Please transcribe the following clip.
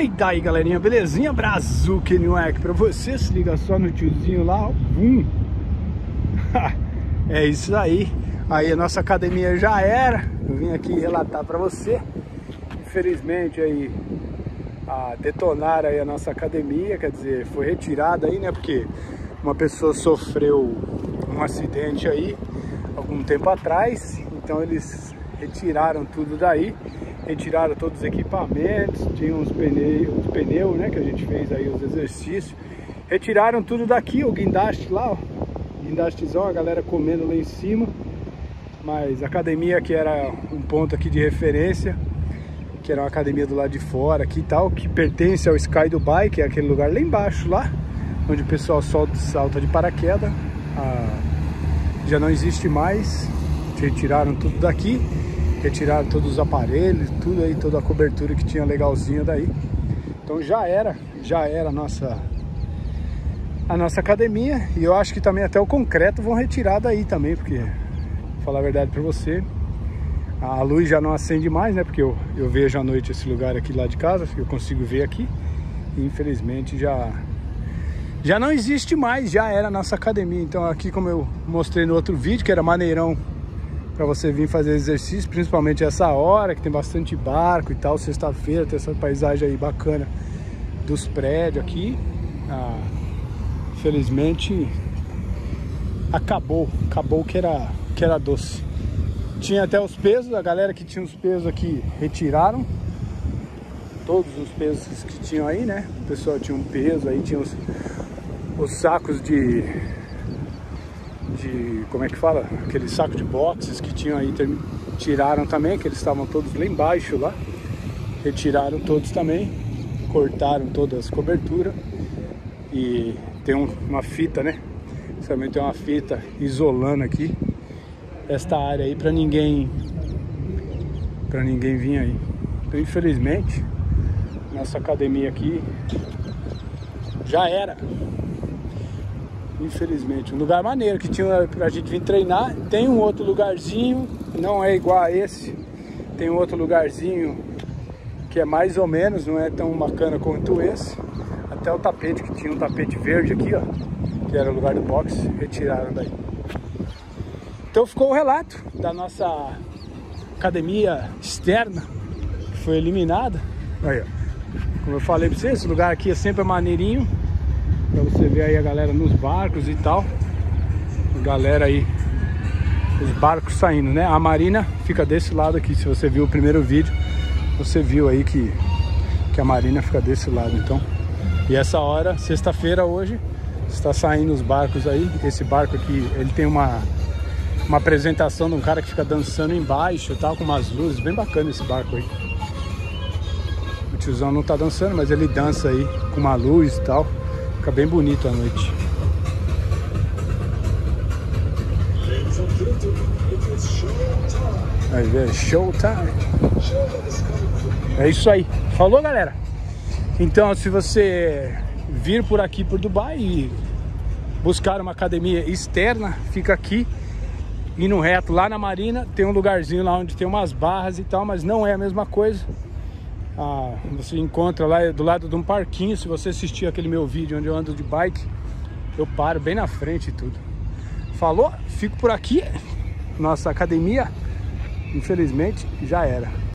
E daí, galerinha, belezinha? Brazucanytv pra você, se liga só no tiozinho lá, bum. É isso aí. Aí a nossa academia já era. Eu vim aqui relatar pra você. Infelizmente aí detonaram aí a nossa academia, quer dizer, foi retirada aí, né? Porque uma pessoa sofreu um acidente aí algum tempo atrás, então eles retiraram tudo daí, retiraram todos os equipamentos, tinha uns pneus, né, que a gente fez aí os exercícios, retiraram tudo daqui, o guindaste lá, ó, guindastezão, a galera comendo lá em cima, mas a academia que era um ponto aqui de referência, que era uma academia do lado de fora aqui e tal, que pertence ao Sky Dubai, que é aquele lugar lá embaixo, lá, onde o pessoal salta de paraquedas, já não existe mais, retiraram tudo daqui, retiraram todos os aparelhos, tudo aí, toda a cobertura que tinha legalzinha daí, então já era a nossa academia, e eu acho que também até o concreto vão retirar daí também, porque, vou falar a verdade pra você, a luz já não acende mais, né, porque eu vejo à noite esse lugar aqui lá de casa, eu consigo ver aqui, e infelizmente já não existe mais, já era a nossa academia. Então aqui, como eu mostrei no outro vídeo, que era maneirão para você vir fazer exercício, principalmente essa hora, que tem bastante barco e tal, sexta-feira tem essa paisagem aí bacana dos prédios aqui. Infelizmente acabou que era doce. Tinha até os pesos, a galera que tinha os pesos aqui retiraram todos os pesos que tinham aí, né? O pessoal tinha um peso aí, tinha os sacos de como é que fala? Aquele saco de boxes que tinham aí, tiraram também, que eles estavam todos lá embaixo lá, retiraram todos também, cortaram todas as coberturas, e tem uma fita, né? Também tem uma fita isolando aqui esta área aí para ninguém vir aí. Então, infelizmente, nossa academia aqui já era. Infelizmente, um lugar maneiro que tinha pra gente vir treinar. Tem um outro lugarzinho, não é igual a esse. Tem um outro lugarzinho que é mais ou menos, não é tão bacana quanto esse. Até o tapete, que tinha um tapete verde aqui, ó, que era o lugar do boxe, retiraram daí. Então ficou o relato da nossa academia externa, que foi eliminada. Aí, ó, como eu falei pra vocês, esse lugar aqui é sempre maneirinho. Pra você ver aí a galera nos barcos e tal. A galera aí, os barcos saindo, né? A marina fica desse lado aqui. Se você viu o primeiro vídeo, você viu aí que a marina fica desse lado, então. E essa hora, sexta-feira hoje, está saindo os barcos aí. Esse barco aqui, ele tem uma apresentação de um cara que fica dançando embaixo e tal, com umas luzes. Bem bacana esse barco aí. O tiozão não tá dançando, mas ele dança aí com uma luz e tal. Fica bem bonito à noite. Aí é show time. É isso aí. Falou, galera. Então, se você vir por aqui por Dubai e buscar uma academia externa, fica aqui e no reto lá na Marina tem um lugarzinho lá onde tem umas barras e tal, mas não é a mesma coisa. Você encontra lá do lado de um parquinho. Se você assistir aquele meu vídeo onde eu ando de bike, eu paro bem na frente e tudo. Falou? Fico por aqui. Nossa academia, infelizmente, já era.